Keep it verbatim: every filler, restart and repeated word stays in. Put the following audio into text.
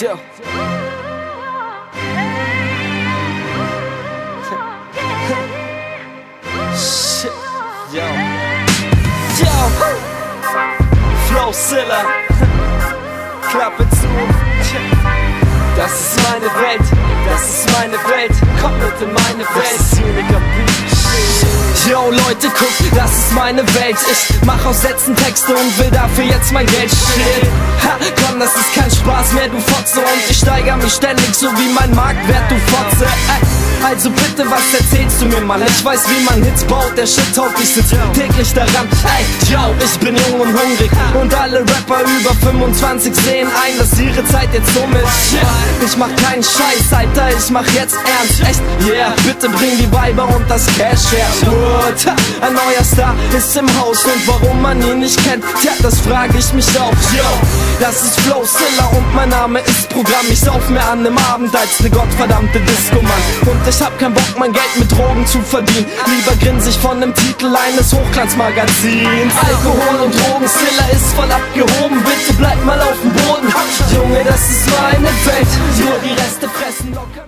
Yeah. Shit. Yo. Yo. Flowzilla. Klappe zu. Das ist meine Welt. Das ist meine Welt. Komplett in meine Welt. Yo Leute, guckt, das ist meine Welt. Ich mach aus Sätzen Texte und will dafür jetzt mein Geld stehlen. Ha, komm, das ist kein Spaß mehr, du Fotze. Und ich steigere mich ständig, so wie mein Marktwert, du Fotze. Ey, also bitte, was erzählst du mir, Mann? Ich weiß, wie man Hits baut, der Shit taugt, ich sitz täglich daran. Ey, yo, ich bin jung und hungrig. Und alle Rapper über fünfundzwanzig sehen ein, dass ihre Zeit jetzt um ist. Ich mach keinen Scheiß, Alter, ich mach jetzt ernst. Echt, yeah, bitte bring die Weiber und das Cash her. Tja, ein neuer Star ist im Haus und warum man ihn nicht kennt, tja, das frage ich mich auch. Yo, das ist Flowzilla und mein Name ist Programm. Ich sauf mir an dem Abend als ne gottverdammte Disco, Mann. Und ich hab keinen Bock, mein Geld mit Drogen zu verdienen. Lieber grinse ich von dem Titel eines Hochglanzmagazins. Alkohol und Drogen, Zilla ist voll abgehoben. Bitte bleib mal auf dem Boden. Junge, das ist meine Welt. Nur die Reste fressen locker.